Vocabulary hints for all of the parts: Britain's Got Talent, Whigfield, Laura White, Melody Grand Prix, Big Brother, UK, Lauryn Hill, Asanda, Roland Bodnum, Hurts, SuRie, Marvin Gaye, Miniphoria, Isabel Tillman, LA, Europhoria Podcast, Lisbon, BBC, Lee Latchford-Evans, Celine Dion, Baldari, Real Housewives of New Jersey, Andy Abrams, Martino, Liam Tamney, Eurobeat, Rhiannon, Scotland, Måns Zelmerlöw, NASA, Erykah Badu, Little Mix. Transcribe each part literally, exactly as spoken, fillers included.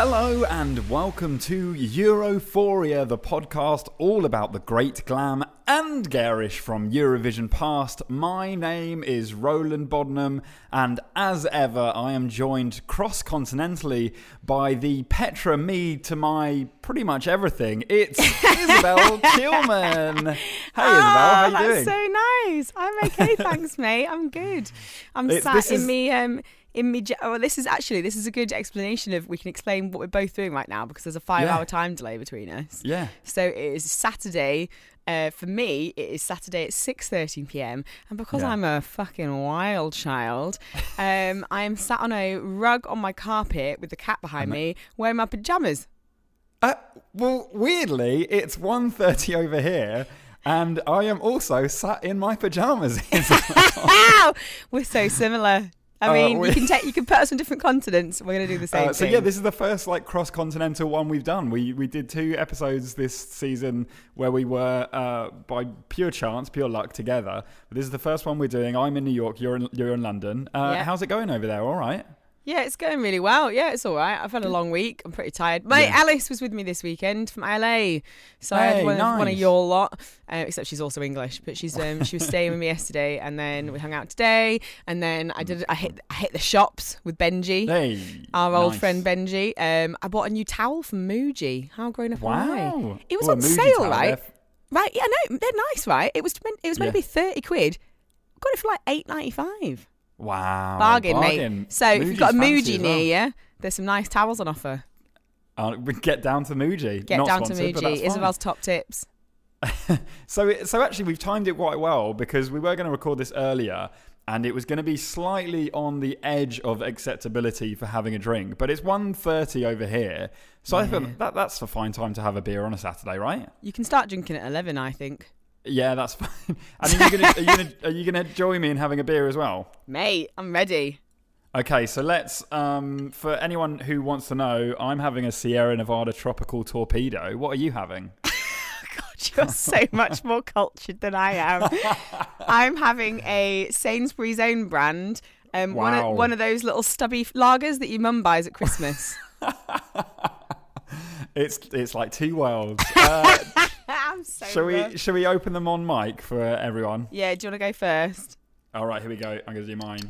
Hello and welcome to Europhoria, the podcast all about the great glam and garish from Eurovision past. My name is Roland Bodnum, and as ever, I am joined cross-continentally by the Petra me to my pretty much everything. It's Isabel Tillman. Hey, oh, Isabel, how are you doing? That's so nice. I'm okay, thanks, mate. I'm good. I'm it, sat in is... me... Um, In me, well, this is actually this is a good explanation of we can explain what we're both doing right now because there's a five-hour yeah. time delay between us. Yeah. So it is Saturday. Uh, for me, it is Saturday at six thirty p m and because yeah. I'm a fucking wild child, um, I am sat on a rug on my carpet with the cat behind I'm me, wearing my pajamas. Uh, well, weirdly, it's one thirty over here. And I am also sat in my pajamas. We're so similar. I mean, uh, you can take, you can put us on different continents. We're going to do the same uh, so thing. So yeah, this is the first like cross-continental one we've done. We we did two episodes this season where we were uh, by pure chance, pure luck together. But this is the first one we're doing. I'm in New York. You're in you're in London. Uh, yeah. How's it going over there? All right. Yeah, it's going really well. Yeah, it's all right. I've had a long week. I'm pretty tired. My yeah. Alice was with me this weekend from L A, so hey, I had one, nice. of, one of your lot. Uh, except she's also English, but she's um, she was staying with me yesterday, and then we hung out today, and then I did I hit I hit the shops with Benji, hey, our nice. old friend Benji. Um, I bought a new towel from Muji. How grown up wow. am I? It was well, on sale, right? There. Right? Yeah, no, they're nice, right? It was it was meant yeah. to be thirty quid. Got it for like eight ninety five. Wow. Bargain, bargain, mate. So Muji's if you've got a Muji near you, well. yeah, there's some nice towels on offer. Uh, get down to Muji. Get Not down sponsored, to Muji. Isabel's top tips. so, it, so actually, we've timed it quite well because we were going to record this earlier and it was going to be slightly on the edge of acceptability for having a drink. But it's one thirty over here. So yeah. I thought that, that's a fine time to have a beer on a Saturday, right? You can start drinking at eleven, I think. Yeah, that's fine. I mean, you're gonna, are you gonna, are you gonna join me in having a beer as well? Mate, I'm ready. Okay, so let's, um, for anyone who wants to know, I'm having a Sierra Nevada Tropical Torpedo. What are you having? God, you're so much more cultured than I am. I'm having a Sainsbury's own brand, um, wow. one, of, one of those little stubby lagers that your mum buys at Christmas. It's it's like two worlds. Uh, I'm so shall we shall we open them on mic for everyone? Yeah, do you want to go first? All right, here we go. I'm gonna do mine.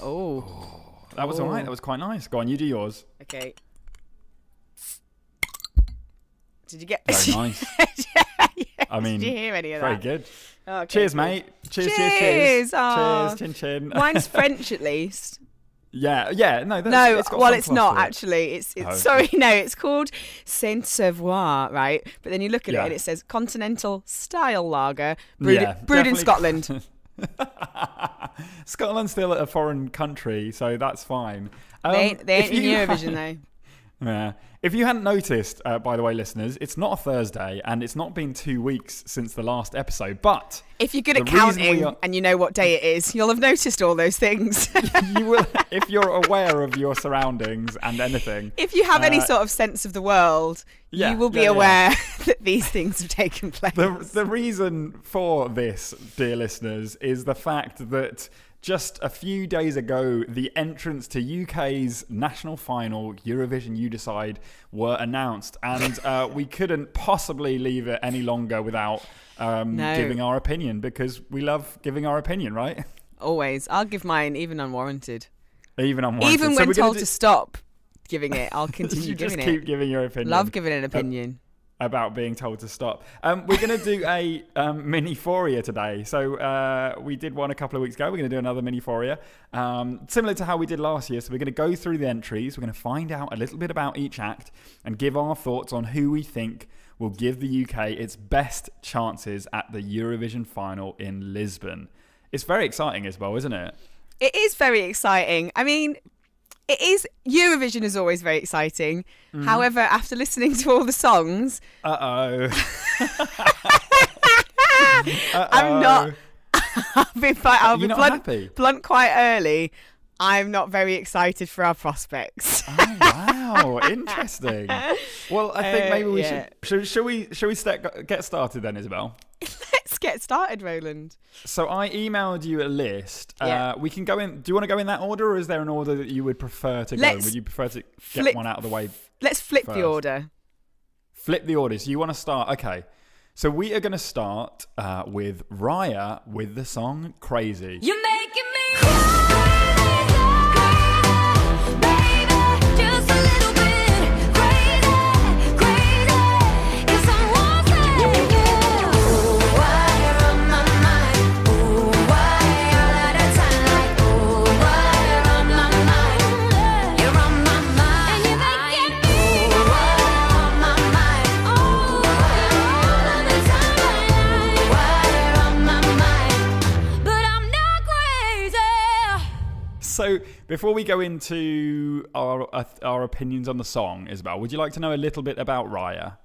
Oh, oh that was oh. all right. That was quite nice. Go on, you do yours. Okay. Did you get? Very nice. yeah, I mean, did you hear any of that? Very good. Oh, okay, cheers, cool. mate. Cheers, cheers, cheers. Cheers, oh. cheers chin, chin. Mine's French, at least. Yeah, yeah, no, that's, no. It's got well, it's not it. actually. It's, it's oh. sorry, no. It's called Saint-Servoir, right? But then you look at yeah. it and it says continental style lager, brewed, yeah, brewed in Scotland. Scotland's still a foreign country, so that's fine. Um, they ain't, they ain't in Eurovision though. Yeah. If you hadn't noticed, uh, by the way, listeners, it's not a Thursday and it's not been two weeks since the last episode, but... If you're good at counting are... and you know what day it is, you'll have noticed all those things. you will, if you're aware of your surroundings and anything. If you have uh, any sort of sense of the world, yeah, you will be yeah, aware yeah. that these things have taken place. The, the reason for this, dear listeners, is the fact that... just a few days ago, the entrants to U K's national final, Eurovision You Decide, were announced. And uh, we couldn't possibly leave it any longer without um, no. giving our opinion, because we love giving our opinion, right? Always. I'll give mine even unwarranted. Even unwarranted. Even so when told to stop giving it, I'll continue giving it. You just keep giving your opinion. Love giving an opinion. Uh about being told to stop. Um, we're going to do a um, mini-phoria today. So uh, we did one a couple of weeks ago. We're going to do another mini-phoria, um, similar to how we did last year. So we're going to go through the entries. We're going to find out a little bit about each act and give our thoughts on who we think will give the U K its best chances at the Eurovision final in Lisbon. It's very exciting as well, isn't it? It is very exciting. I mean... It is, Eurovision is always very exciting. Mm. However, after listening to all the songs... Uh-oh. uh-oh. I'm not... I'll be, I'll be blunt, blunt quite early. I'm not very excited for our prospects. Oh, wow. Interesting. Well, I think maybe we uh, yeah. should... Should, should we, should we start, get started then, Isabel? Let's get started, Roland. So I emailed you a list. Yeah. Uh, we can go in. Do you want to go in that order, or is there an order that you would prefer to let's go? Would you prefer to get flip, one out of the way? Let's flip first? the order. Flip the order. So you want to start? Okay. So we are going to start uh, with Raya with the song Crazy. You're making me crazy, baby, just a little bit crazy, crazy. If someone's like you, ooh, why you're on my mind, ooh, why you're out of time, like, ooh, why you're on my mind, you're on my mind, and you're making me, ooh, why you're on my mind, ooh, why you're all out of time, ooh, why you're on my mind, but I'm not crazy. So before we go into our uh, our opinions on the song, Isabel, would you like to know a little bit about Raya?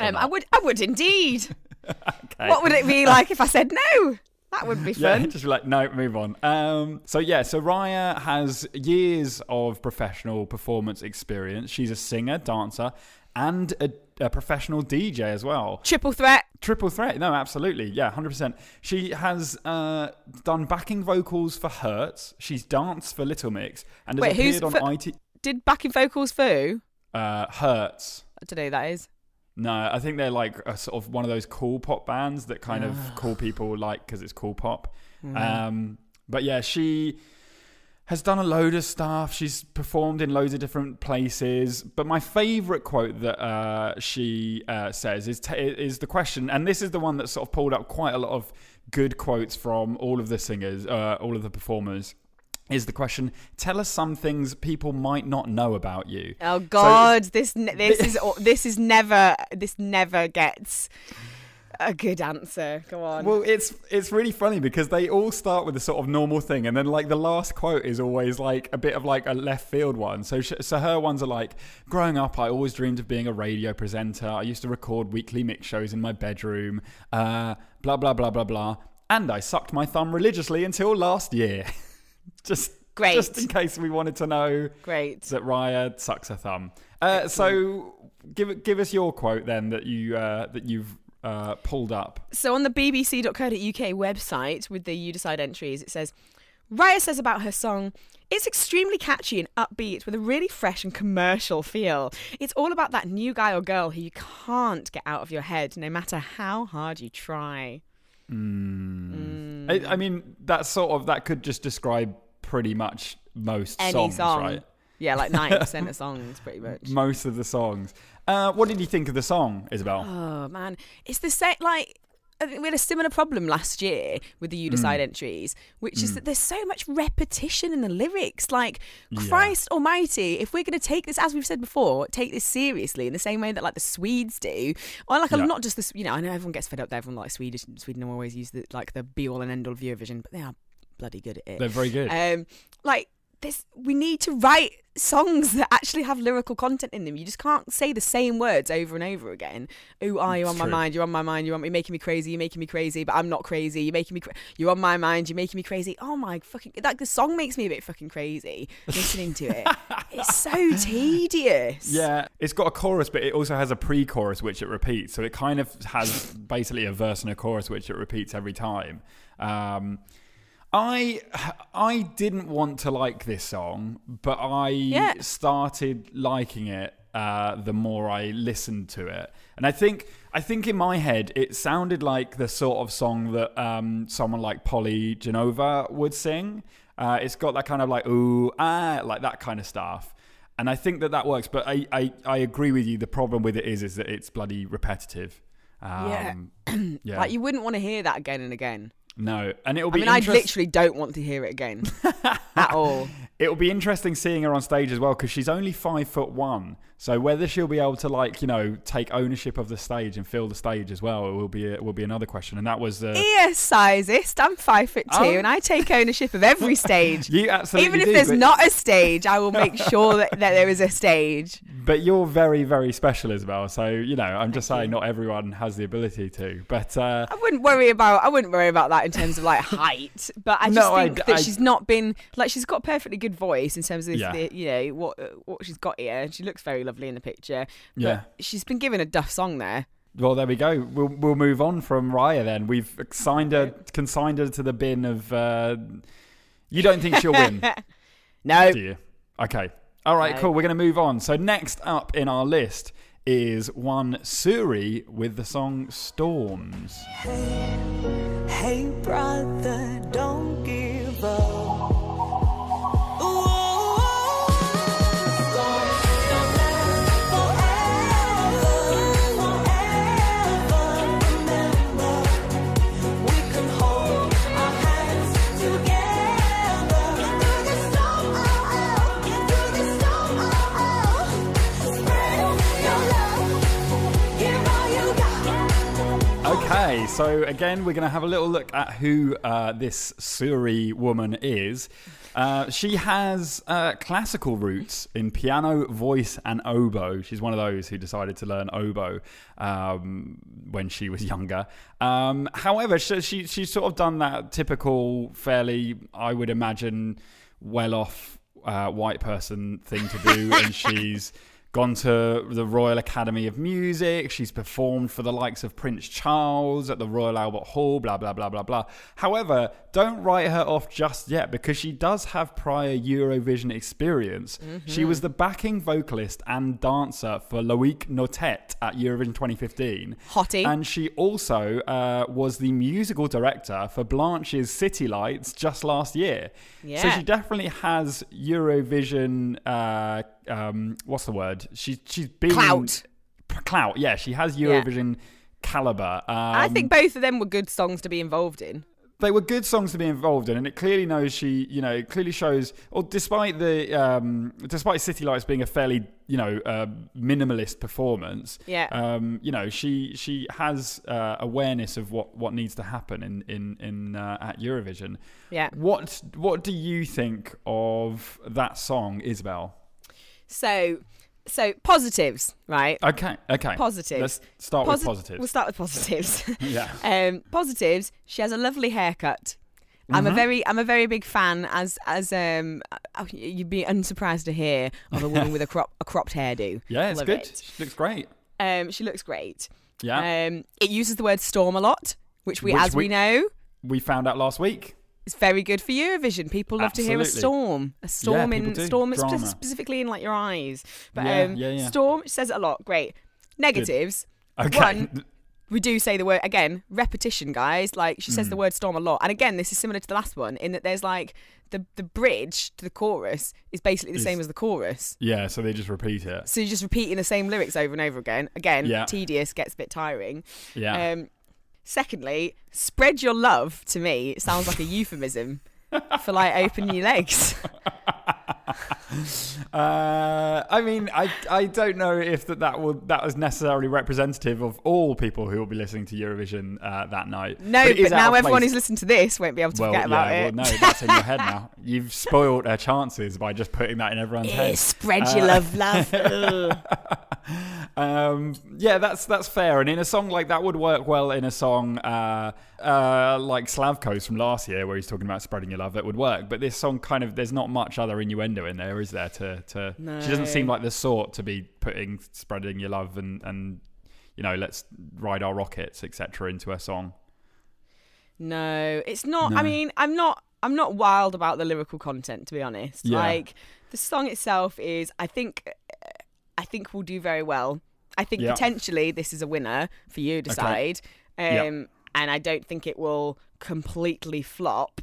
Um, I would, I would indeed. Okay. What would it be like if I said no? That would be fun. Yeah, just be like, no, move on. Um, so yeah, so Raya has years of professional performance experience. She's a singer, dancer, and a, a professional D J as well. Triple threat. Triple threat. No, absolutely. Yeah, one hundred percent. She has uh, done backing vocals for Hurts. She's danced for Little Mix. And has Wait, appeared who's on for, I T... Did backing vocals for who? Uh, Hurts. I don't know who that is. No, I think they're like a sort of one of those cool pop bands that kind of cool people like because it's cool pop. Mm. Um, but yeah, she has done a load of stuff. She's performed in loads of different places. But my favourite quote that uh, she uh, says is t is the question, and this is the one that sort of pulled up quite a lot of good quotes from all of the singers, uh, all of the performers, is the question, tell us some things people might not know about you. Oh God, so, this this is this is never this never gets a good answer. Go on. Well, it's it's really funny because they all start with a sort of normal thing, and then like the last quote is always like a bit of like a left field one. So she, so her ones are like, growing up, I always dreamed of being a radio presenter. I used to record weekly mix shows in my bedroom. Uh, blah blah blah blah blah. And I sucked my thumb religiously until last year. Just great. Just in case we wanted to know, great, that Raya sucks her thumb. Uh, so give give us your quote then that you uh, that you've uh, pulled up. So on the B B C dot co dot U K website with the You Decide entries, it says, Raya says about her song, it's extremely catchy and upbeat with a really fresh and commercial feel. It's all about that new guy or girl who you can't get out of your head no matter how hard you try. Mm. Mm. I, I mean, that sort of that could just describe pretty much most Any songs, song. right? Yeah, like ninety percent of songs, pretty much. Most of the songs. Uh, what did you think of the song, Isabel? Oh man, it's the set. Like, I think we had a similar problem last year with the You Decide mm. entries, which mm. is that there's so much repetition in the lyrics. Like, Christ yeah. Almighty, if we're going to take this, as we've said before, take this seriously in the same way that like the Swedes do, or like yeah. not just the, you know, I know everyone gets fed up there. Everyone like Swedish, Sweden always use the, like the be all and end all of Eurovision, but they are bloody good at it. They're very good. Um, like this, we need to write songs that actually have lyrical content in them. You just can't say the same words over and over again. Oh, are you on my mind? You're on my mind. You're on. You're making me crazy. You're making me crazy. But I'm not crazy. You're making me. Cra you're on my mind. You're making me crazy. Oh my fucking! Like the song makes me a bit fucking crazy listening to it. It's so tedious. Yeah, it's got a chorus, but it also has a pre-chorus which it repeats. So it kind of has basically a verse and a chorus which it repeats every time. Um, I I didn't want to like this song, but I yeah. started liking it uh, the more I listened to it, and I think I think in my head it sounded like the sort of song that um, someone like Polly Genova would sing. Uh, it's got that kind of like ooh ah like that kind of stuff, and I think that that works. But I I, I agree with you. The problem with it is is that it's bloody repetitive. Um, yeah, yeah. Like you wouldn't want to hear that again and again. No, and it'll be. I mean, I literally don't want to hear it again at all. It'll be interesting seeing her on stage as well because she's only five foot one. So whether she'll be able to, like, you know, take ownership of the stage and fill the stage as well, it will be it will be another question. And that was the uh... ear sizist. I'm five foot two, oh. and I take ownership of every stage. You absolutely even if do, there's but... not a stage, I will make sure that, that there is a stage. But you're very very special, Isabel. So you know, I'm Thank just saying, you. not everyone has the ability to. But uh... I wouldn't worry about I wouldn't worry about that. in terms of like height, but I just no, think I, that I, she's not been like she's got a perfectly good voice in terms of yeah. the, you know what what she's got here, and she looks very lovely in the picture, but yeah she's been given a duff song there. Well, there we go. We'll we'll move on from Raya then. We've consigned her, consigned her to the bin of... Uh, you don't think she'll win? No. Do you? Okay. All right, no. Cool. We're going to move on. So next up in our list is one SuRie with the song Storms. Hey, hey brother, don't give up. Okay, so again, we're going to have a little look at who uh, this SuRie woman is. Uh, she has uh, classical roots in piano, voice, and oboe. She's one of those who decided to learn oboe um, when she was younger. Um, however, she, she, she's sort of done that typical, fairly, I would imagine, well-off uh, white person thing to do, and she's... gone to the Royal Academy of Music. She's performed for the likes of Prince Charles at the Royal Albert Hall, blah, blah, blah, blah, blah. However, don't write her off just yet because she does have prior Eurovision experience. Mm-hmm. She was the backing vocalist and dancer for Loïc Notet at Eurovision twenty fifteen. Hottie. And she also uh, was the musical director for Blanche's City Lights just last year. Yeah. So she definitely has Eurovision... Uh, um what's the word she she's been clout clout yeah she has Eurovision yeah. caliber. um, I think both of them were good songs to be involved in. They were good songs to be involved in, and it clearly knows she, you know, it clearly shows, or despite the um despite City Lights being a fairly, you know, uh, minimalist performance, yeah, um you know, she she has uh, awareness of what what needs to happen in in in uh, at Eurovision. Yeah. What what do you think of that song, Isabel? So, so positives, right? Okay, okay. Positives. Let's start Posi with positives. We'll start with positives. Yeah. Um, positives. She has a lovely haircut. Mm-hmm. I'm a very, I'm a very big fan. As, as um, you'd be unsurprised to hear of a woman with a crop, a cropped hairdo. Yeah, it's Love good. It. She looks great. Um, she looks great. Yeah. Um, it uses the word storm a lot, which we, which as we, we know, we found out last week. It's very good for Eurovision. People love Absolutely. to hear a storm. A storm yeah, in storm Drama. specifically in like your eyes. But yeah, um yeah, yeah. storm says it a lot. Great. Negatives. Okay. One, we do say the word again, repetition, guys. Like she says mm. the word storm a lot. And again, this is similar to the last one in that there's like the the bridge to the chorus is basically the it's, same as the chorus. Yeah, so they just repeat it. So you're just repeating the same lyrics over and over again. Again, yeah. tedious, gets a bit tiring. Yeah. Um Secondly, spread your love, to me, it sounds like a euphemism for like open your legs. uh, I mean, I I don't know if that that will that was necessarily representative of all people who will be listening to Eurovision uh, that night. No, but, but now everyone who's listened to this won't be able to well, forget yeah, about well, it. Well, no, that's in your head now. You've spoiled our chances by just putting that in everyone's yeah, head. Spread uh, your love, love. Um, yeah, that's that's fair. And in a song like that would work well in a song uh, uh, like Slavko's from last year where he's talking about spreading your love. That would work. But this song kind of, there's not much other innuendo in there, is there? To, to no. She doesn't seem like the sort to be putting spreading your love and, and you know, let's ride our rockets, et cetera into a song. No, it's not. No. I mean, I'm not, I'm not wild about the lyrical content, to be honest. Yeah. Like the song itself is, I think... I think we'll do very well. I think yeah. potentially this is a winner for You Decide. Okay. Um, yeah. And I don't think it will completely flop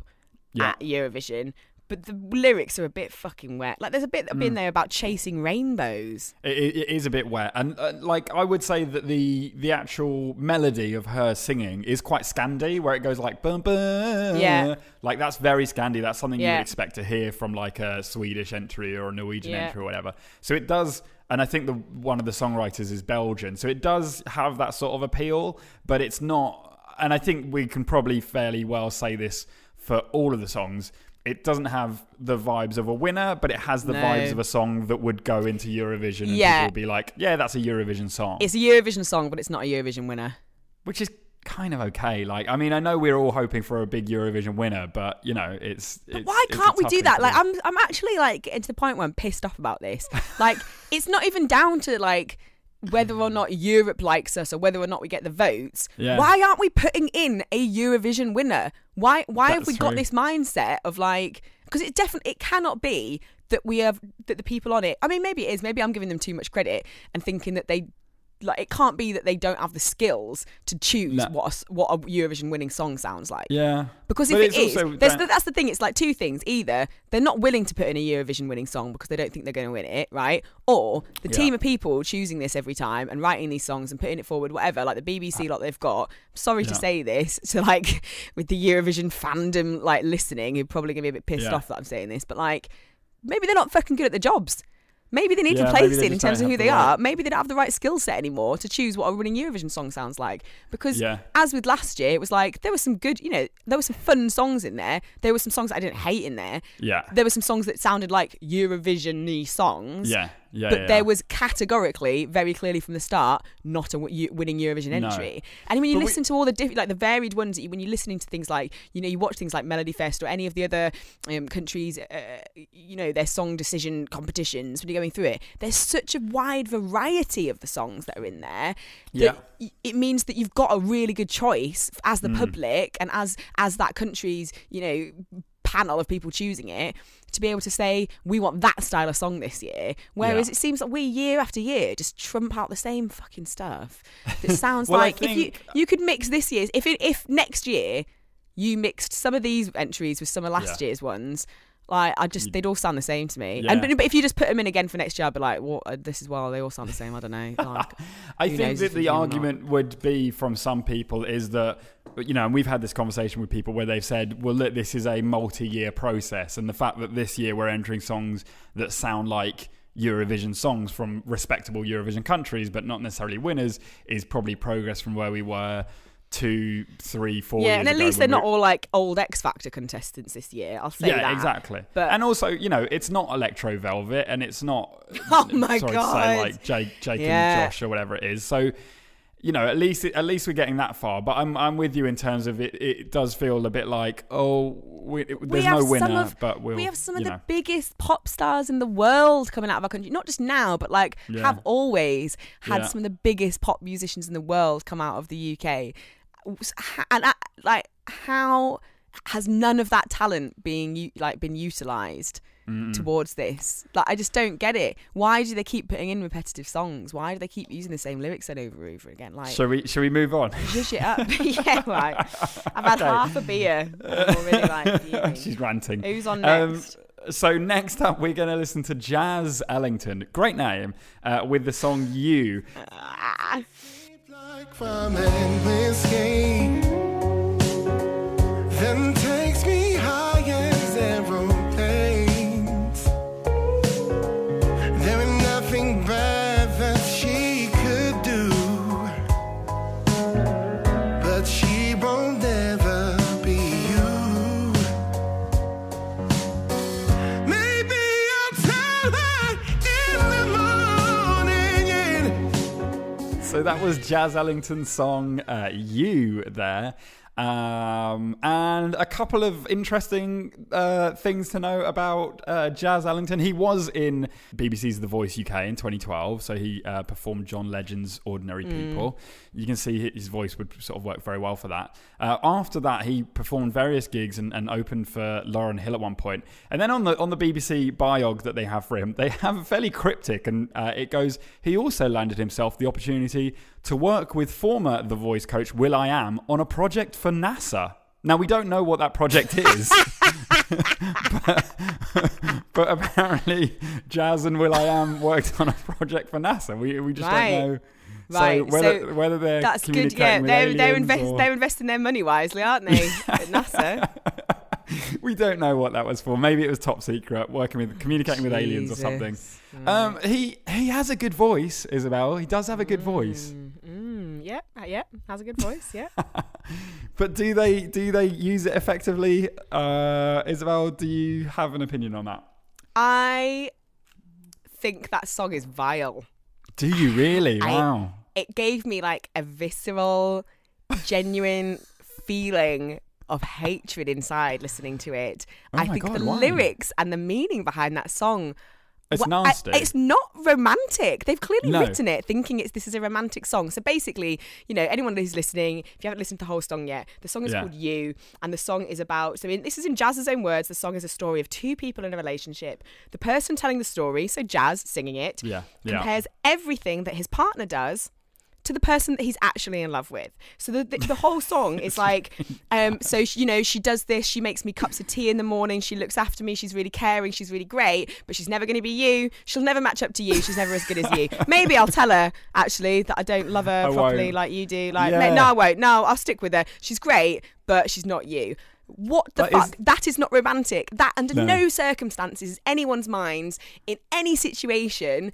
yeah. at Eurovision. But the lyrics are a bit fucking wet. Like, there's a bit mm. in there about chasing rainbows. It, it is a bit wet. And, uh, like, I would say that the the actual melody of her singing is quite Scandi, where it goes like... Bum, bum. Yeah. Like, that's very Scandi. That's something yeah. you would expect to hear from, like, a Swedish entry or a Norwegian yeah. entry or whatever. So it does... And I think the one of the songwriters is Belgian. So it does have that sort of appeal, but it's not... And I think we can probably fairly well say this for all of the songs. It doesn't have the vibes of a winner, but it has the no. vibes of a song that would go into Eurovision. And yeah. people would be like, yeah, that's a Eurovision song. It's a Eurovision song, but it's not a Eurovision winner. Which is... kind of okay. Like, I mean, I know we're all hoping for a big Eurovision winner, but you know, it's, it's why can't it's we do that? Like, I'm I'm actually like to the point where I'm pissed off about this. Like, it's not even down to like whether or not Europe likes us or whether or not we get the votes, yeah. why aren't we putting in a Eurovision winner? Why why That's have we true. got this mindset of like, because it definitely, it cannot be that we have, that the people on it, I mean, maybe it is, maybe I'm giving them too much credit and thinking that they, like, it can't be that they don't have the skills to choose no. what a, what a Eurovision winning song sounds like. Yeah. Because if it is, there's the, that's the thing, it's like two things. Either they're not willing to put in a Eurovision winning song because they don't think they're going to win it, right? Or the yeah. team of people choosing this every time and writing these songs and putting it forward, whatever, like the B B C lot they've got. I'm sorry yeah. to say this, so like with the Eurovision fandom like listening, you're probably going to be a bit pissed yeah. off that I'm saying this, but like maybe they're not fucking good at the jobs. Maybe they need yeah, replacing in terms of who they right. are. Maybe they don't have the right skill set anymore to choose what a winning Eurovision song sounds like. Because yeah. as with last year, it was like, there were some good, you know, there were some fun songs in there. There were some songs that I didn't hate in there. Yeah. There were some songs that sounded like Eurovision-y songs. Yeah, yeah, But yeah, there yeah. was categorically, very clearly from the start, not a winning Eurovision entry. No. And when you but listen we... to all the different, like the varied ones, that you, when you're listening to things like, you know, you watch things like Melody Fest or any of the other um, countries, uh, you know, their song decision competitions, when you going through it, there's such a wide variety of the songs that are in there that yeah. it means that you've got a really good choice as the mm. public and as as that country's, you know, panel of people choosing it to be able to say we want that style of song this year, whereas yeah. it seems like we year after year just trump out the same fucking stuff that sounds well, like I think... if you you could mix this year's if it, if next year you mixed some of these entries with some of last yeah. year's ones, like, I just, they'd all sound the same to me. Yeah. And but, but if you just put them in again for next year, I'd be like, well, this is well, they all sound the same. I don't know. Like, I think that the argument would be from some people is that, you know, and we've had this conversation with people where they've said, well, look, this is a multi-year process. And the fact that this year we're entering songs that sound like Eurovision songs from respectable Eurovision countries, but not necessarily winners, is probably progress from where we were two, three, four yeah, years and at least they're not all like old X Factor contestants this year, I'll say yeah, that. Yeah, exactly. But and also, you know, it's not Electro Velvet and it's not oh my sorry God. to say like Jake, Jake yeah. and Josh or whatever it is. So, you know, at least at least we're getting that far. But I'm I'm with you in terms of it. It does feel a bit like oh, we, it, there's we no winner, of, but we'll, we have some of know. the biggest pop stars in the world coming out of our country. Not just now, but like yeah. have always had yeah. some of the biggest pop musicians in the world come out of the U K. And I, like, how has none of that talent being like been utilised Mm-mm. towards this? Like, I just don't get it. Why do they keep putting in repetitive songs? Why do they keep using the same lyrics and over and over again? Like, shall we? Shall we move on? Push it up. yeah, like I've had okay. half a beer. I'm already, like, fuming. She's ranting. Who's on next? Um, So next up, we're going to listen to Jazz Ellington. Great name. Uh, with the song "You." From endless game, then takes me high as aeroplanes. There is nothing bad that she could do, but she won't ever be you. Maybe I'll tell her in the morning. Yeah. So that was Jazz Ellington's song uh, "You" there, um, and a couple of interesting uh, things to know about uh, Jazz Ellington. He was in B B C's The Voice U K in twenty twelve, so he uh, performed John Legend's "Ordinary People." Mm. You can see his voice would sort of work very well for that. Uh, after that, he performed various gigs and, and opened for Lauryn Hill at one point. And then on the on the B B C biog that they have for him, they have fairly cryptic, and uh, it goes, he also landed himself the opportunity to work with former The Voice coach will.i.am on a project for NASA. Now, we don't know what that project is, but, but apparently Jazz and will.i.am worked on a project for NASA. We, we just right. don't know. Right. So whether, so whether they're that's good. Yeah, they're they're, invest, or... they're investing their money wisely, aren't they? At NASA. We don't know what that was for. Maybe it was top secret, working with communicating Jesus. with aliens or something. Mm. Um, he he has a good voice, Isabel. He does have a good mm. voice. Mm. Yeah, yeah, has a good voice. Yeah. But do they do they use it effectively? Uh, Isabel, do you have an opinion on that? I think that song is vile. Do you really? I, wow. It gave me like a visceral, genuine feeling of hatred inside listening to it. Oh I think God, the why? lyrics and the meaning behind that song It's well, nasty. I, it's not romantic. They've clearly no. written it thinking it's this is a romantic song. So basically, you know, anyone who's listening, if you haven't listened to the whole song yet, the song is yeah. called You, and the song is about, so in, this is in Jazz's own words, the song is a story of two people in a relationship. The person telling the story, so Jazz singing it, yeah. compares yeah. everything that his partner does to the person that he's actually in love with. So the the, the whole song is like, um, so she, you know, she does this, she makes me cups of tea in the morning, she looks after me, she's really caring, she's really great, but she's never going to be you, she'll never match up to you, she's never as good as you. Maybe I'll tell her, actually, that I don't love her I properly won't. Like you do. Like, yeah. no, I won't, no, I'll stick with her. She's great, but she's not you. What the that fuck? Is... That is not romantic. That, under no, no circumstances, is anyone's mind, in any situation,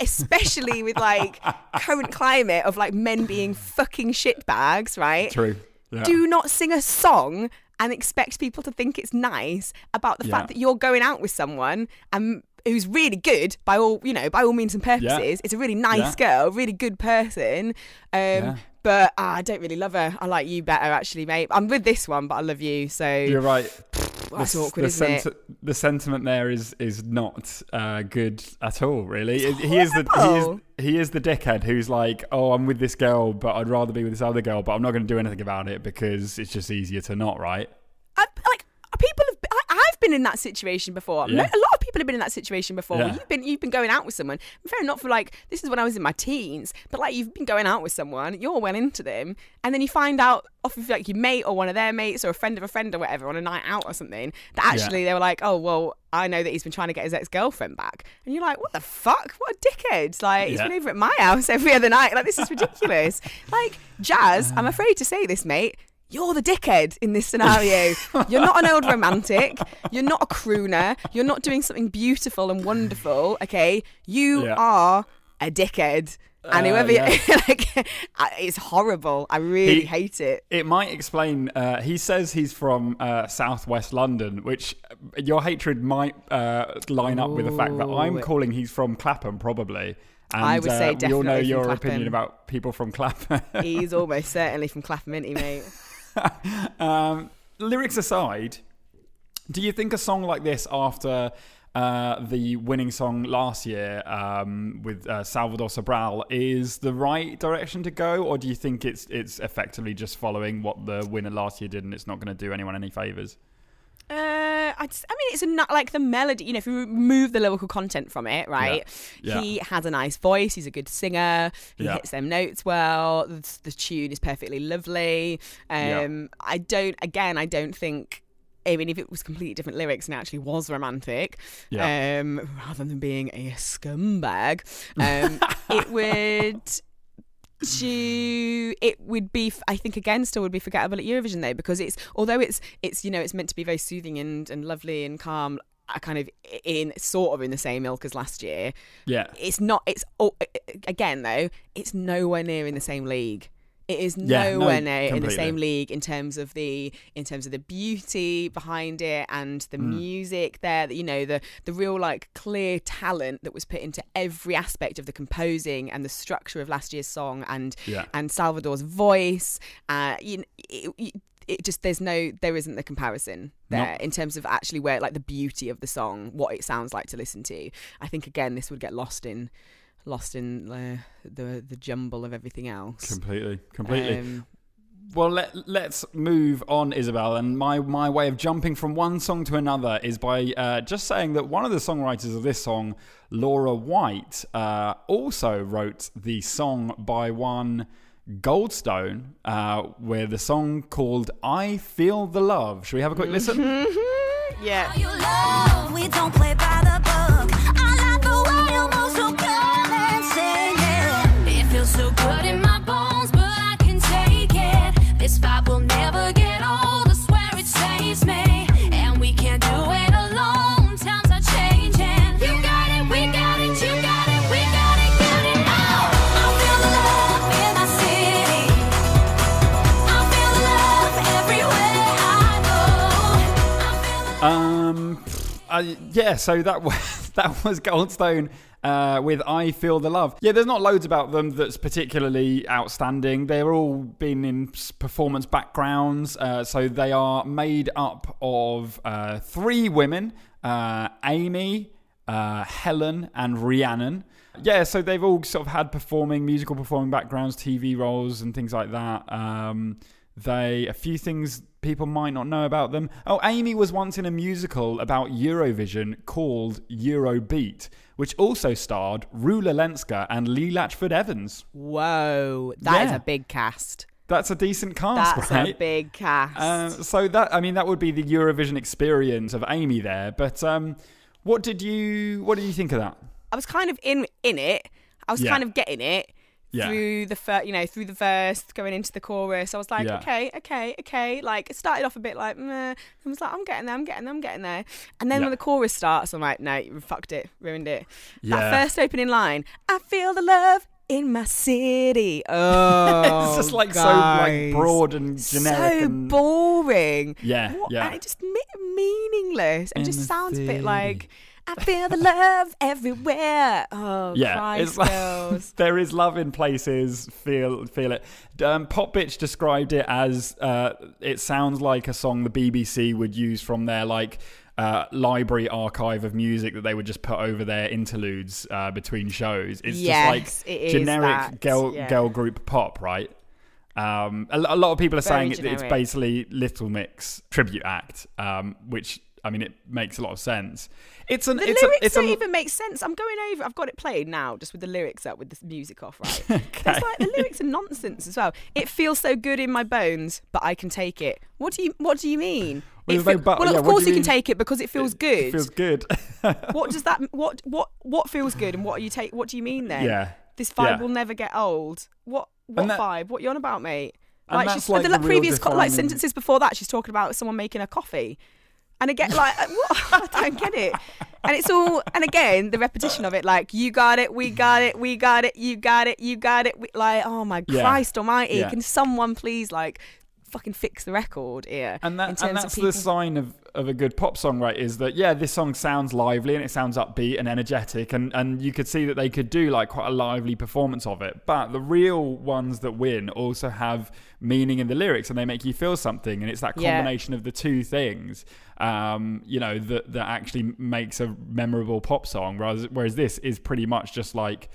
especially with like current climate of like men being fucking shitbags, right? True. Yeah. Do not sing a song and expect people to think it's nice about the yeah. fact that you're going out with someone and who's really good by all, you know, by all means and purposes. Yeah. It's a really nice yeah. girl, really good person. Um, yeah. But uh, I don't really love her. I like you better, actually, mate. I'm with this one, but I love you. So you're right. Well, that's the, awkward, the isn't it? The sentiment there is is not uh, good at all, really. He is, the, he, is, he is the dickhead who's like, oh, I'm with this girl, but I'd rather be with this other girl, but I'm not going to do anything about it because it's just easier to not, right? I, like, people have... I, I've been in that situation before. Yeah. No, a lot of people have been in that situation before. Yeah. You've been you've been going out with someone. Fair enough, for like, this is when I was in my teens, but like you've been going out with someone, you're well into them, and then you find out off of like your mate or one of their mates or a friend of a friend or whatever on a night out or something that actually yeah. they were like, oh, well, I know that he's been trying to get his ex-girlfriend back. And you're like, what the fuck? What a dickhead. Like, yeah. he's been over at my house every other night. Like, this is ridiculous. Like, Jazz, I'm afraid to say this, mate, you're the dickhead in this scenario. You're not an old romantic. You're not a crooner. You're not doing something beautiful and wonderful. Okay, you yeah. are a dickhead, and uh, whoever yeah. you, like, it's horrible. I really he, hate it. It might explain. Uh, he says he's from uh, southwest London, which your hatred might uh, line up Ooh. With the fact that I'm calling he's from Clapham, probably. And, I would say uh, definitely. We all know your Clapham. Opinion about people from Clapham. He's almost certainly from Clapham, isn't he, mate? um, lyrics aside, do you think a song like this after uh, the winning song last year um, with uh, Salvador Sobral is the right direction to go, or do you think it's it's effectively just following what the winner last year did and it's not going to do anyone any favours? Uh, I, just, I mean, it's not like the melody, you know, if you remove the lyrical content from it, right? Yeah. Yeah. He has a nice voice. He's a good singer. He yeah. hits them notes well. The, the tune is perfectly lovely. Um, yeah. I don't, again, I don't think, I mean, if it was completely different lyrics and it actually was romantic, yeah. um, rather than being a scumbag, um, it would... To, it would be, I think, again, still would be forgettable at Eurovision though, because it's although it's it's you know it's meant to be very soothing and and lovely and calm, kind of in sort of in the same ilk as last year. Yeah, it's not. It's again though, it's nowhere near in the same league. It is yeah, nowhere no, near completely. In the same league in terms of the in terms of the beauty behind it and the mm. music there. That you know the the real like clear talent that was put into every aspect of the composing and the structure of last year's song and yeah. and Salvador's voice. Uh, you know, it, it, it just there's no there isn't the comparison there nope. in terms of actually where like the beauty of the song, what it sounds like to listen to. I think again this would get lost in. Lost in uh, the the jumble of everything else. Completely, completely. Um, well, let let's move on, Isabel. And my my way of jumping from one song to another is by uh, just saying that one of the songwriters of this song, Laura White, uh, also wrote the song by one Goldstone, uh, where the song called "I Feel the Love." Should we have a quick listen? Yeah. How you love, we don't play by the book. I like the way you're most so good. So good in my bones, but I can take it. This vibe will never get old. I swear it saves me. And we can't do it alone. Times are changing. You got it, we got it, you got it, we got it, got it. Oh, I feel the love in my city. I feel the love everywhere I go. I feel the um, I, yeah, so that was, that was Goldstone. Uh, with I Feel the Love. Yeah, there's not loads about them that's particularly outstanding. They're all been in performance backgrounds, uh, so they are made up of uh, three women, uh, Amy, uh, Helen and Rhiannon. Yeah, so they've all sort of had performing, musical performing backgrounds, T V roles and things like that. Um, they, a few things people might not know about them. Oh, Amy was once in a musical about Eurovision called Eurobeat, which also starred Rula Lenska and Lee Latchford-Evans. Whoa, that yeah. is a big cast. That's a decent cast, That's right? That's a big cast. Uh, so that, I mean, that would be the Eurovision experience of Amy there. But um, what did you, what did you think of that? I was kind of in in it. I was yeah. kind of getting it yeah. through the first, you know, through the verse, going into the chorus. I was like, yeah. okay, okay, okay. Like, it started off a bit like, meh. I was like, I'm getting there, I'm getting there, I'm getting there. And then yeah. when the chorus starts, I'm like, no, you fucked it, ruined it. Yeah. That first opening line, I feel the love in my city. Oh, it's just like guys. so like broad and generic, so and boring. Yeah, what? yeah. And it just meaningless. It in just sounds city. a bit like, I feel the love everywhere. Oh, yeah, Christ, like, girls. There is love in places. Feel feel it. Um, Pop Bitch described it as uh, it sounds like a song the B B C would use from their like uh, library archive of music that they would just put over their interludes uh, between shows. It's yes, just like it generic girl, yeah. girl group pop, right? Um, a, a lot of people are Very saying it, it's basically Little Mix tribute act, um, which... I mean, it makes a lot of sense. It's an. The it's lyrics a, it's don't a... even make sense. I'm going over. I've got it played now, just with the lyrics up, with the music off, right? Okay. It's like the lyrics are nonsense as well. It feels so good in my bones, but I can take it. What do you What do you mean? Well, feel, but, well yeah, of course you, you can take it because it feels it, good. It feels good. What does that? What What What feels good? And what are you take? What do you mean then? Yeah. This vibe yeah. will never get old. What What that, vibe? What you on about, mate? And like, that's she's, like the, the previous defining... like sentences before that, she's talking about someone making a coffee. And again, like, what? I don't get it. And it's all, and again, the repetition of it, like, you got it, we got it, we got it, you got it, you got it. We, like, oh my yeah. Christ almighty, yeah. can someone please, like, fucking fix the record here? And, that, and that's the sign of, of a good pop song, right, is that, yeah, this song sounds lively and it sounds upbeat and energetic. And, and you could see that they could do, like, quite a lively performance of it. But the real ones that win also have meaning in the lyrics and they make you feel something. And it's that combination yeah. of the two things. Um, you know, that that actually makes a memorable pop song, whereas whereas this is pretty much just like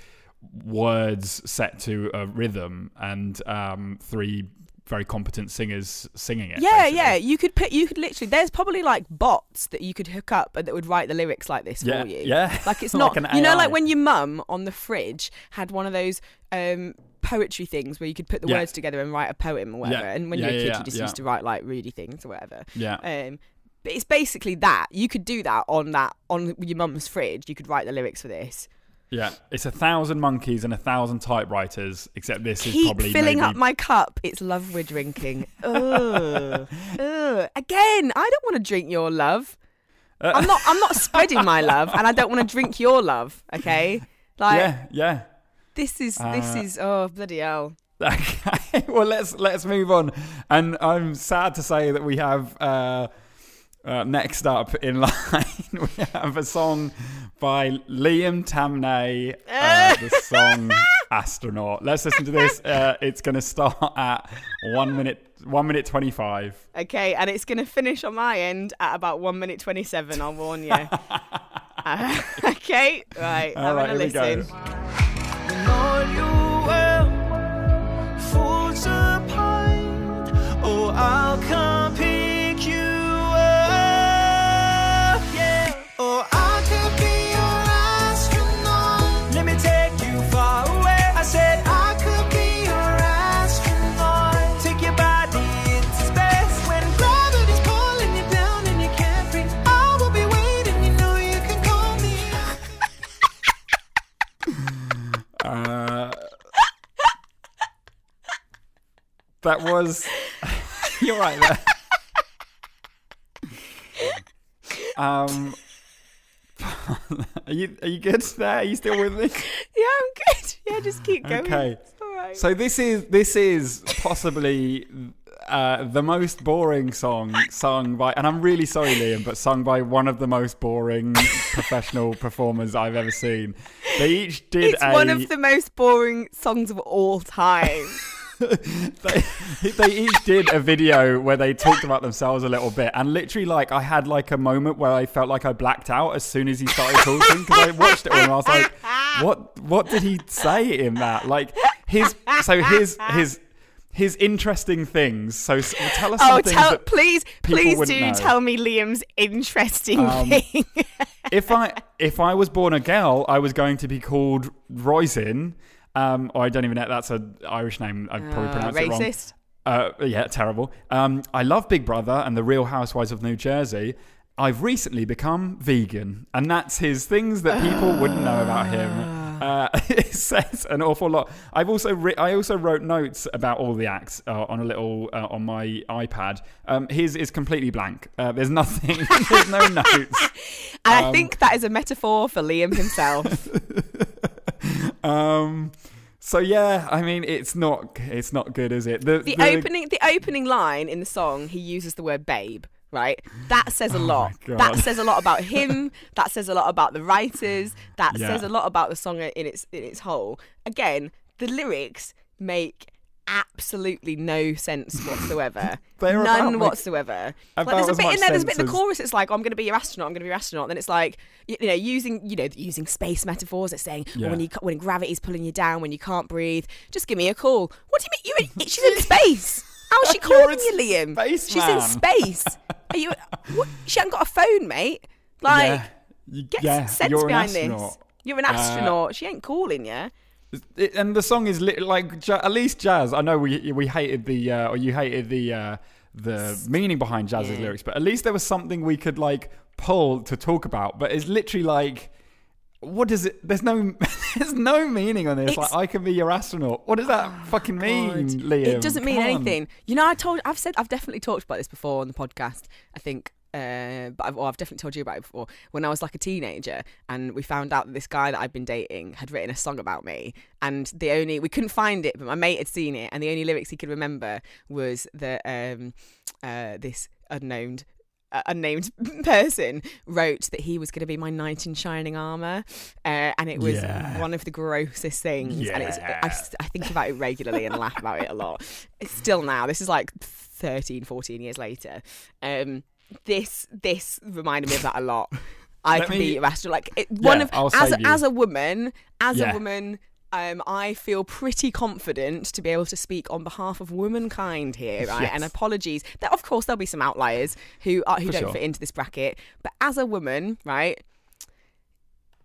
words set to a rhythm and um, three very competent singers singing it. Yeah, basically. yeah. You could put, you could literally. There's probably like bots that you could hook up and that would write the lyrics like this yeah, for you. Yeah, like it's not. Like you know, like when your mum on the fridge had one of those. Um, poetry things where you could put the yeah. words together and write a poem or whatever yeah. and when yeah, you're a kid yeah, you just yeah. used to write like Rudy things or whatever yeah um but it's basically that you could do that on that on your mum's fridge. You could write the lyrics for this. Yeah, it's a thousand monkeys and a thousand typewriters, except this Keep is probably filling maybe... up my cup. It's love we're drinking. Ugh. Ugh. Again, I don't want to drink your love. uh. I'm not I'm not spreading my love and I don't want to drink your love, okay? Like yeah yeah This is this uh, is oh bloody hell. Okay, well let's let's move on, and I'm sad to say that we have uh, uh, next up in line we have a song by Liam Tamney, uh, the song Astronaut. Let's listen to this. Uh, it's going to start at one minute one minute twenty five. Okay, and it's going to finish on my end at about one minute twenty seven. I'll warn you. uh, okay, right. All I'm right, gonna here listen. We go. All you will fall apart. Oh, I'll come pick you up. Yeah. Oh, I could be your astronaut. Let me take you far away. I said I could be your astronaut. Take your body into space when gravity's pulling you down and you can't breathe. I will be waiting. You know you can call me. Uh, that was you're right there. Um, are you are you good there? Are you still with me? Yeah, I'm good. Yeah, just keep going. Okay, it's all right. So this is this is possibly uh, the most boring song sung by, and I'm really sorry, Liam, but sung by one of the most boring professional performers I've ever seen. They each did it's a... one of the most boring songs of all time. they, they each did a video where they talked about themselves a little bit, and literally, like, I had like a moment where I felt like I blacked out as soon as he started talking, because I watched it all and I was like, what what did he say in that? Like, his so his his his interesting things. So, so tell us some oh, things tell, that please please do know. Tell me Liam's interesting um, thing. if I if I was born a girl, I was going to be called Roisin. Um, or I don't even know, that's an Irish name. I probably pronounced uh, it wrong. Racist. Uh, yeah, terrible. Um, I love Big Brother and the Real Housewives of New Jersey. I've recently become vegan, and that's his things that people wouldn't know about him. Uh, it says an awful lot. I've also re I also wrote notes about all the acts uh, on a little uh, on my iPad. Um, his is completely blank. Uh, there's nothing. There's no notes. And um, I think that is a metaphor for Liam himself. Um. So yeah, I mean, it's not it's not good, is it? The, the, the opening the opening line in the song, he uses the word babe, right? That says a oh lot. That says a lot about him. That says a lot about the writers. That yeah. says a lot about the song in its in its whole. Again, the lyrics make absolutely no sense whatsoever. None whatsoever. Like, there's a bit in there, there's a bit in the chorus, it's like, oh, I'm going to be your astronaut, I'm going to be your astronaut. And then it's like, you, you know, using, you know, using space metaphors. It's saying, yeah. well, when you when gravity's pulling you down, when you can't breathe, just give me a call. What do you mean? You're in, she's in space. How is she calling you, Liam? Space, she's man. in space. Are you? What? She hasn't got a phone, mate. Like, yeah. get yeah. some sense You're behind this. You're an astronaut. Uh, she ain't calling you. And the song is lit, like, at least Jazz. I know we we hated the uh, or you hated the uh, the meaning behind Jazz's yeah. lyrics, but at least there was something we could like pull to talk about. But it's literally like, what is it? There's no there's no meaning on this. It's, like, I can be your astronaut. What does that oh fucking mean, God. Liam? It doesn't mean anything. You know, I told I've said I've definitely talked about this before on the podcast, I think. Uh, but I've, well, I've definitely told you about it before. When I was like a teenager, and we found out that this guy that I'd been dating had written a song about me, and the only we couldn't find it, but my mate had seen it, and the only lyrics he could remember was that um, uh, this unknown. Uh, unnamed person wrote that he was going to be my knight in shining armour, uh, and it was yeah. one of the grossest things. Yeah. And it's, I, I think about it regularly and laugh about it a lot. It's still now. This is like thirteen, fourteen years later. Um, this this reminded me of that a lot. I Let can me, be rational. Like it, yeah, one of I'll as a, as a woman, as yeah. a woman. Um, I feel pretty confident to be able to speak on behalf of womankind here, right? Yes. And apologies. That, of course, there'll be some outliers who are, who For don't sure. fit into this bracket. But as a woman, right,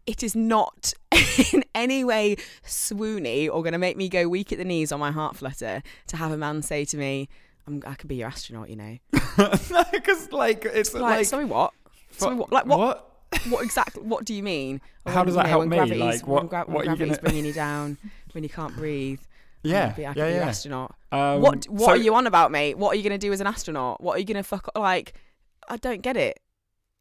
it is not in any way swoony or going to make me go weak at the knees or my heart flutter to have a man say to me, I'm, I could be your astronaut, you know. No, because, like, it's like, like... Sorry, what? Sorry, what? Like, what? What? What exactly? What do you mean? How when, does that you know, help me? Like, what? When what are you gonna... bringing you down when you can't breathe? Yeah, be, I yeah, yeah. An astronaut. Um, what? What so... are you on about, mate? What are you gonna do as an astronaut? What are you gonna fuck? Like, I don't get it.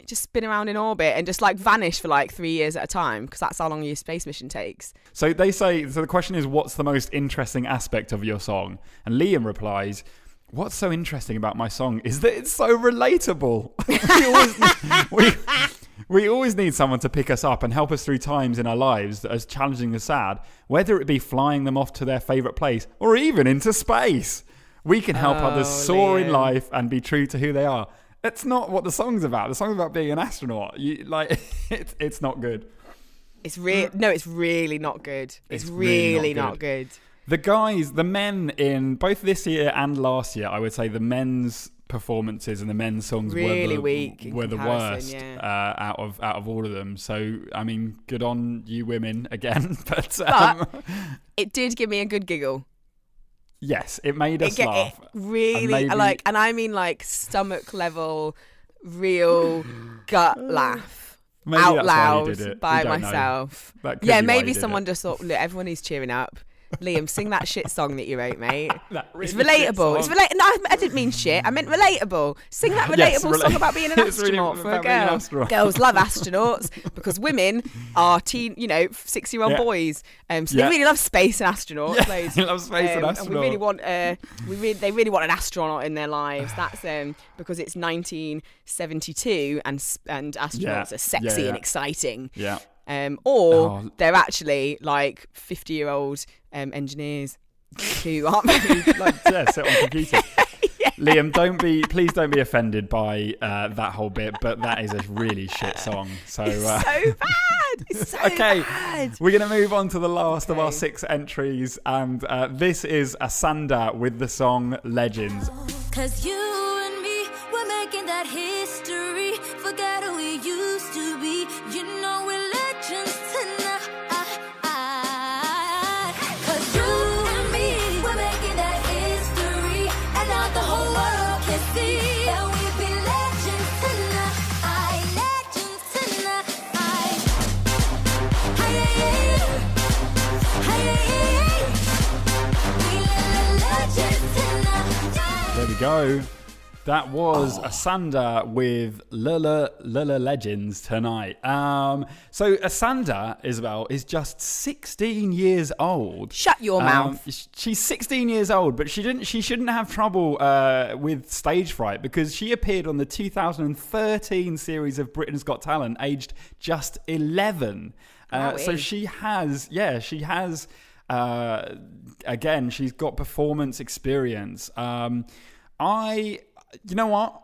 Just spin around in orbit and just like vanish for like three years at a time, because that's how long your space mission takes. So they say. So the question is, what's the most interesting aspect of your song? And Liam replies, what's so interesting about my song is that it's so relatable. we always, we, We always need someone to pick us up and help us through times in our lives that are challenging and sad, whether it be flying them off to their favourite place or even into space. We can help oh, others soar Liam. in life and be true to who they are. That's not what the song's about. The song's about being an astronaut. You, like, it's, it's not good. It's re No, it's really not good. It's, it's really, really not good. Not good. The guys, the men in both this year and last year, I would say the men's performances and the men's songs really were the, weak were the worst yeah. uh, out of out of all of them. So I mean, good on you women again, but, um, but it did give me a good giggle. Yes, it made us it, laugh. It really, maybe... like, and I mean like stomach level, real gut laugh maybe out loud by myself. Yeah, maybe someone just thought, look, everyone who's cheering up. Liam, sing that shit song that you wrote, mate. Really it's relatable. It's rela No, I didn't mean shit. I meant relatable. Sing that relatable yes, rela song about being an astronaut really for a girl. Astronaut. Girls love astronauts because women are teen, you know, sixty-year-old yeah. boys. Um, so yeah. they really love space and astronauts. Yeah, loads. They love space um, and astronauts. And we really want, uh, we really, they really want an astronaut in their lives. That's um, because it's nineteen seventy-two and and astronauts yeah. are sexy yeah, yeah. and exciting. Yeah. Um, or oh. they're actually like fifty-year-old um, engineers. who aren't very like yeah, sit on computer. Yeah. Liam, don't be please don't be offended by uh, that whole bit, but that is a really shit song. So it's uh, so bad. It's so okay. bad. We're gonna move on to the last okay. of our six entries, and uh, this is Asanda with the song Legends. 'Cause you and me were making that history. Forget who we used to be. You know we're legends tonight. Go. That was oh. Asanda with Lilla Lilla Legends tonight. Um, so Asanda, Isabel, is just sixteen years old. Shut your um, mouth. She's sixteen years old, but she didn't. She shouldn't have trouble uh, with stage fright because she appeared on the two thousand thirteen series of Britain's Got Talent, aged just eleven. Uh, so she has, yeah, she has. Uh, again, she's got performance experience. Um, I, you know what?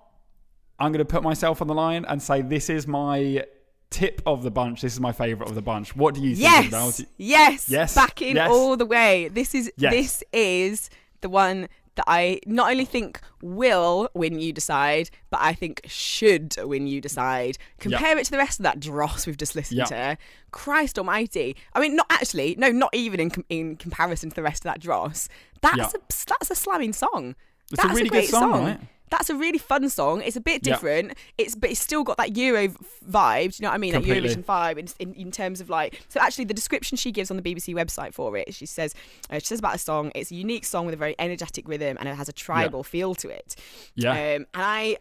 I'm going to put myself on the line and say this is my tip of the bunch. This is my favourite of the bunch. What do you think? Yes, yes, yes, backing yes. all the way. This is yes. this is the one that I not only think will win You Decide, but I think should win You Decide. Compare yep. it to the rest of that dross we've just listened yep. to. Christ almighty. I mean, not actually. No, not even in com in comparison to the rest of that dross. That's yep. a, that's a slamming song. It's that's a really a great good song, song. Right? That's a really fun song. It's a bit different. Yep. It's but it's still got that Euro vibe. Do you know what I mean? That like Eurovision vibe in, in in terms of like. So actually, the description she gives on the B B C website for it, she says uh, she says about a song. It's a unique song with a very energetic rhythm and it has a tribal yep. feel to it. Yeah, um, and I.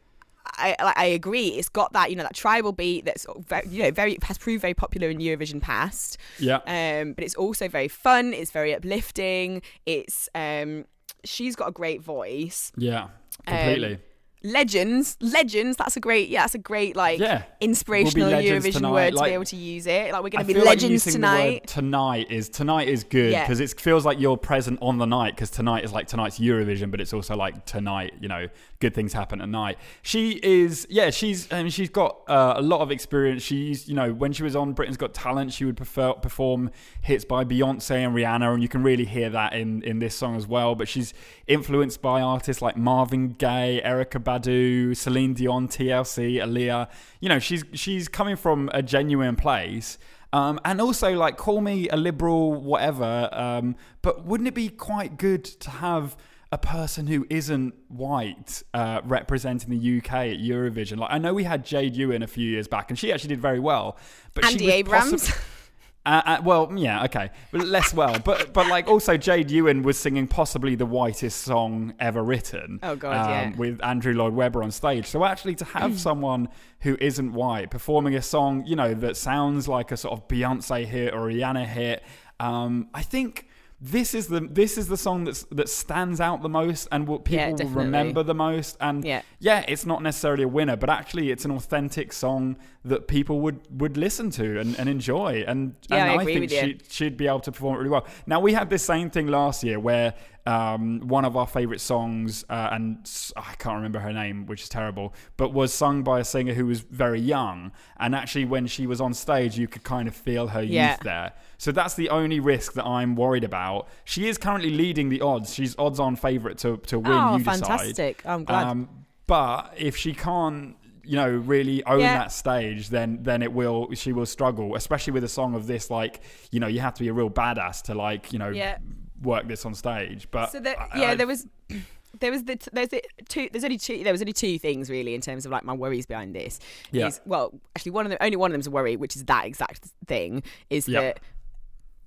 I, I agree. It's got that, you know, that tribal beat that's, you know, very has proved very popular in Eurovision past. Yeah. Um, but it's also very fun. It's very uplifting. It's um, she's got a great voice. Yeah, completely. Um, legends, legends. That's a great, yeah, that's a great like yeah. inspirational we'll Eurovision tonight. word to like, be able to use it. Like we're going to be legends like tonight. Tonight is tonight is good because yeah. it feels like you're present on the night. Because tonight is like tonight's Eurovision, but it's also like tonight. You know, good things happen at night. She is, yeah, she's I mean, she's got uh, a lot of experience. She's, you know, when she was on Britain's Got Talent, she would prefer, perform hits by Beyonce and Rihanna, and you can really hear that in in this song as well. But she's influenced by artists like Marvin Gaye, Erykah Badu, Celine Dion, T L C, Aaliyah. You know, she's she's coming from a genuine place. Um, and also, like, call me a liberal, whatever. Um, but wouldn't it be quite good to have a person who isn't white uh, representing the U K at Eurovision? Like, I know we had Jade Ewan a few years back, and she actually did very well. But Andy Abrams. Uh, uh, well, yeah, okay, but less well, but but like also Jade Ewan was singing possibly the whitest song ever written. Oh God, um, yeah. With Andrew Lloyd Webber on stage, so actually to have mm. someone who isn't white performing a song, you know, that sounds like a sort of Beyonce hit or Rihanna hit, um, I think this is the this is the song that's that stands out the most and what people yeah, will remember the most. And yeah. yeah, it's not necessarily a winner, but actually it's an authentic song that people would would listen to and, and enjoy, and, yeah, and I, I think she, she'd be able to perform it really well. Now we had this same thing last year where um, one of our favourite songs, uh, and I can't remember her name, which is terrible, but was sung by a singer who was very young, and actually when she was on stage you could kind of feel her yeah. youth there. So that's the only risk that I'm worried about. She is currently leading the odds. She's odds-on favourite to, to win oh, You Decide. Oh, fantastic. I'm glad. Um, but if she can't, you know, really own yeah. that stage, then then it will she will struggle, especially with a song of this, like, you know, you have to be a real badass to, like, you know, yeah. work this on stage. But so that, yeah, I, I, there was there was the there's the two there's only two there was only two things really in terms of like my worries behind this. Yeah. Is, well, actually one of them only one of them's a worry, which is that exact thing, is yeah. that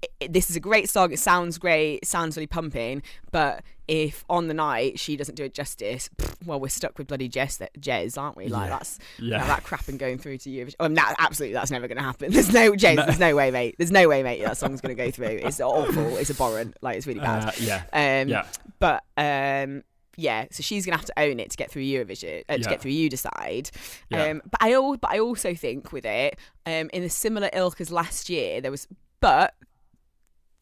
it, it, this is a great song, it sounds great, it sounds really pumping, but if on the night she doesn't do it justice, pff, well, we're stuck with bloody Jez, Jez aren't we? Like yeah. that's yeah. You know, that crap and going through to Eurovision. Oh, no, absolutely, that's never going to happen. There's no Jez. No. There's no way, mate. There's no way, mate. That song's going to go through. It's awful. It's abhorrent. Like it's really bad. Uh, yeah. Um, yeah. But um, yeah. So she's going to have to own it to get through Eurovision. Uh, yeah. To get through You Decide. Yeah. Um, but I all. But I also think with it, um, in a similar ilk as last year, there was but.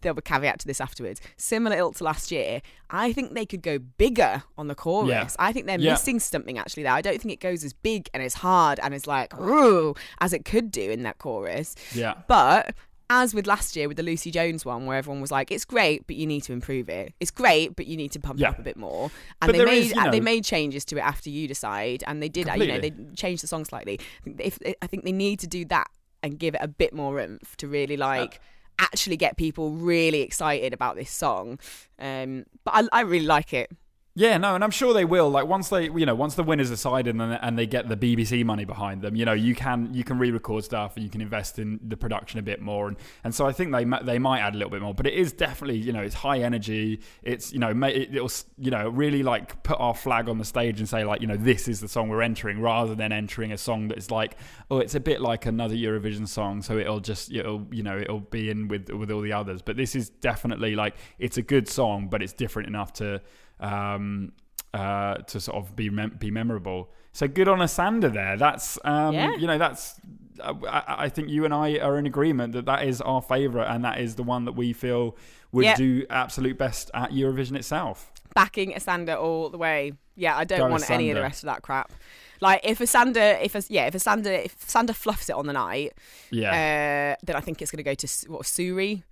there'll be a caveat to this afterwards, similar ilk to last year, I think they could go bigger on the chorus. Yeah. I think they're yeah. missing something actually there. I don't think it goes as big and as hard and as like, ooh, as it could do in that chorus. Yeah. But as with last year with the Lucy Jones one, where everyone was like, it's great, but you need to improve it. It's great, but you need to pump yeah. it up a bit more. And but they made is, you know, they made changes to it after You Decide, and they did, completely. you know, they changed the song slightly. If, I think they need to do that and give it a bit more oomph to really like... Uh, actually get people really excited about this song, um but I, I really like it. Yeah, no, and I'm sure they will. Like once they, you know, once the winner's decided and, and they get the B B C money behind them, you know, you can you can re-record stuff and you can invest in the production a bit more, and and so I think they they might add a little bit more. But it is definitely, you know, it's high energy. It's, you know, it, it'll, you know, really like put our flag on the stage and say like, you know, this is the song we're entering, rather than entering a song that's like, oh, it's a bit like another Eurovision song, so it'll just it'll you know it'll be in with with all the others. But this is definitely like, it's a good song, but it's different enough to. Um, uh, to sort of be mem be memorable. So good on Asanda there. That's um, yeah. you know that's. Uh, I, I think you and I are in agreement that that is our favourite, and that is the one that we feel would yep. do absolute best at Eurovision itself. Backing Asanda all the way. Yeah, I don't Go want Asanda. any of the rest of that crap. Like if Asanda, if a, yeah, if Asanda, if Asanda fluffs it on the night, yeah, uh, then I think it's going to go to what SuRie.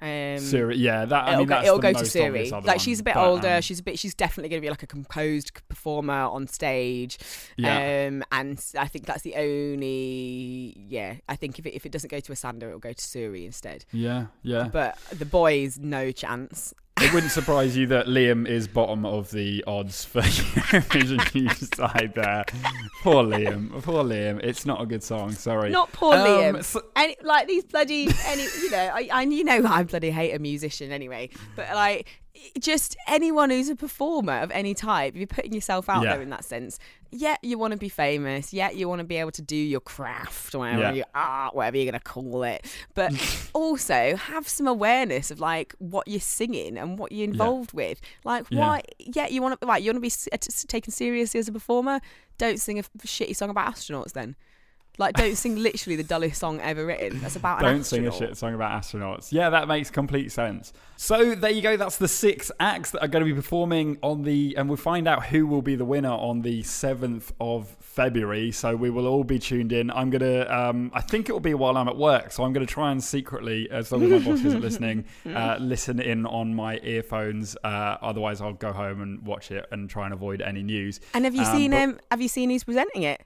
Um, SuRie, yeah, that I it'll mean, go, that's it'll go to SuRie. Like one, she's a bit but, older, um, she's a bit, she's definitely going to be like a composed performer on stage. Yeah. Um, and I think that's the only, yeah. I think if it if it doesn't go to Asanda, it'll go to SuRie instead. Yeah, yeah. But the boys, no chance. It wouldn't surprise you that Liam is bottom of the odds for Eurovision You Decide there. Poor Liam, poor Liam. It's not a good song. Sorry. Not poor um, Liam. So any, like these bloody, any, you know, I, I you know I bloody hate a musician anyway. But like, just anyone who's a performer of any type, if you're putting yourself out yeah. there in that sense. Yeah, you want to be famous. Yeah, you want to be able to do your craft, whatever yeah. your art, whatever you're going to call it. But also have some awareness of like what you're singing and what you're involved yeah. with. Like, yeah. why? Yeah, you want to like you want to be taken seriously as a performer. Don't sing a shitty song about astronauts then. Like, don't sing literally the dullest song ever written. That's about an Don't astronaut. sing a shit song about astronauts. Yeah, that makes complete sense. So there you go. That's the six acts that are going to be performing on the... And we'll find out who will be the winner on the seventh of February. So we will all be tuned in. I'm going to... Um, I think it will be while I'm at work. So I'm going to try and secretly, as long as my boss isn't listening, uh, listen in on my earphones. Uh, otherwise, I'll go home and watch it and try and avoid any news. And have you um, seen him? Um, have you seen who's presenting it?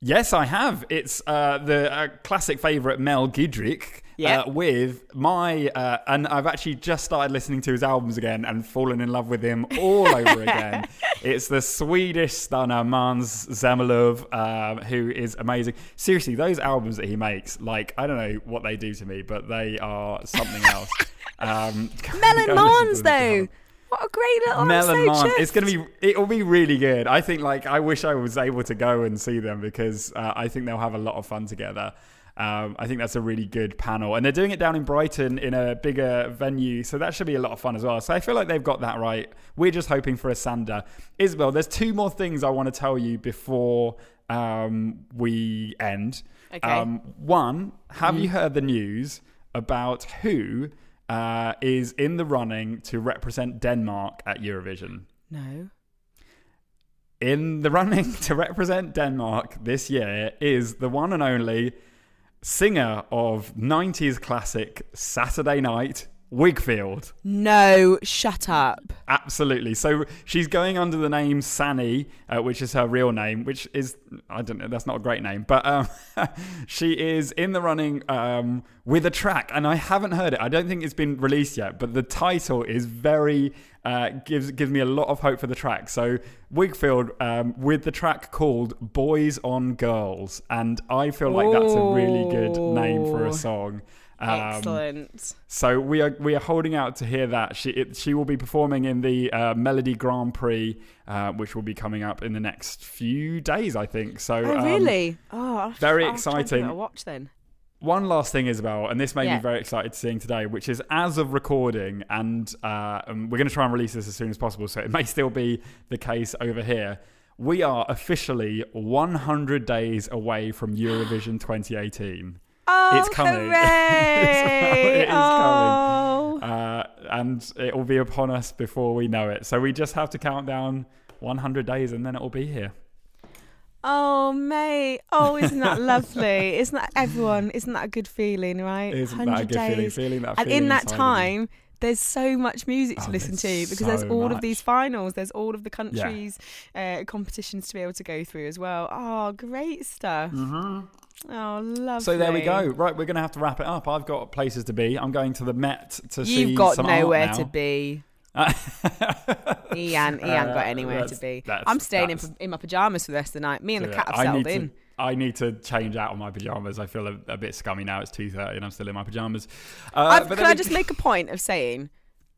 Yes, I have. It's uh, the uh, classic favourite Mel Giedrich yep. uh, with my... Uh, and I've actually just started listening to his albums again and fallen in love with him all over again. It's the Swedish stunner Måns Zelmerlöw, um, who is amazing. Seriously, those albums that he makes, like, I don't know what they do to me, but they are something else. um, Mel and Måns, though. What a great little Mel and Måns. It's going to be, it'll be really good. I think, like, I wish I was able to go and see them because uh, I think they'll have a lot of fun together. Um, I think that's a really good panel. And they're doing it down in Brighton in a bigger venue. So that should be a lot of fun as well. So I feel like they've got that right. We're just hoping for Asanda. Isabel, there's two more things I want to tell you before um, we end. Okay. Um, one, have mm. you heard the news about who... Uh, is in the running to represent Denmark at Eurovision? No. In the running to represent Denmark this year is the one and only singer of nineties classic Saturday Night, Whigfield. No, shut up. Absolutely. So she's going under the name Sani, uh, which is her real name, which is, I don't know, that's not a great name, but um, she is in the running um, with a track, and I haven't heard it. I don't think it's been released yet, but the title is very, uh, gives, gives me a lot of hope for the track. So Whigfield um, with the track called Boys on Girls, and I feel like that's a really good name for a song. Um, Excellent. So we are we are holding out to hear that. She it, she will be performing in the uh, Melody Grand Prix, uh, which will be coming up in the next few days, I think. So oh, um, really, oh, I'll very I'll exciting. I'll watch then. One last thing, Isabel, and this made yeah. me very excited seeing today, which is as of recording, and, uh, and we're going to try and release this as soon as possible. So it may still be the case over here. We are officially one hundred days away from Eurovision twenty eighteen. Oh, it's coming. Hooray. It is oh. coming. Uh, and it will be upon us before we know it. So we just have to count down one hundred days and then it will be here. Oh, mate. Oh, isn't that lovely? Isn't that everyone? Isn't that a good feeling, right? Isn't that a good days. feeling? feeling that and feeling in that time, there's so much music to oh, listen to because so there's all much. of these finals. There's all of the countries' yeah. uh, competitions to be able to go through as well. Oh, great stuff. Mm-hmm. Oh, lovely. So there we go. Right, we're going to have to wrap it up. I've got places to be. I'm going to the Met to You've see You've got some nowhere to be. Uh, Ian, Ian uh, got anywhere to be. I'm staying in, in my pyjamas for the rest of the night. Me and the cat have settled I in. To, I need to change out of my pyjamas. I feel a, a bit scummy now. It's two thirty and I'm still in my pyjamas. Uh, but can I just make a point of saying...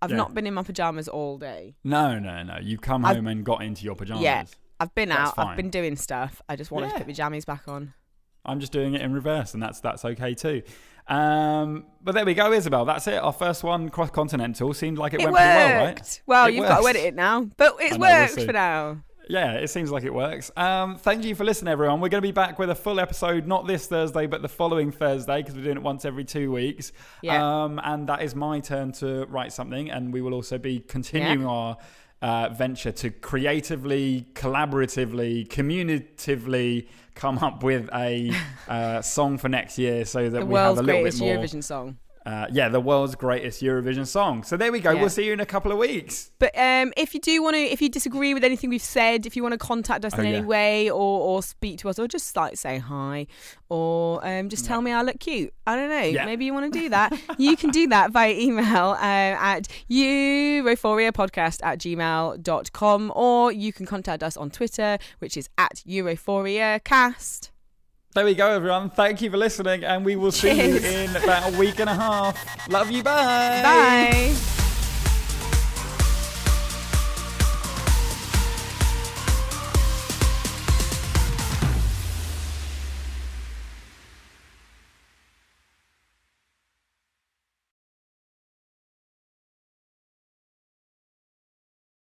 I've yeah. not been in my pyjamas all day. No, no, no. You come I've, home and got into your pyjamas. Yeah, I've been that's out. Fine. I've been doing stuff. I just wanted yeah. to put my jammies back on. I'm just doing it in reverse, and that's that's okay too. Um, but there we go, Isabel. That's it. Our first one, cross-continental, seemed like it, it went worked. pretty well, right? Well, it you've works. got to edit it now, but it's know, worked we'll for now. Yeah, it seems like it works. Um, thank you for listening, everyone. We're going to be back with a full episode, not this Thursday, but the following Thursday, because we're doing it once every two weeks. Yeah. Um, and that is my turn to write something. And we will also be continuing yeah. our uh, venture to creatively, collaboratively, communitively come up with a uh, song for next year so that the we have a little bit more... Eurovision song. Uh, yeah, the world's greatest Eurovision song. So there we go. Yeah. We'll see you in a couple of weeks. But um, if you do want to, if you disagree with anything we've said, if you want to contact us oh, in yeah. any way, or or speak to us, or just like say hi, or um, just tell me I look cute. I don't know. Yeah. Maybe you want to do that. You can do that via email uh, at europhoria podcast at gmail dot com, or you can contact us on Twitter, which is at europhoriacast. There we go, everyone. Thank you for listening, and we will Cheers. see you in about a week and a half. Love you. Bye. Bye.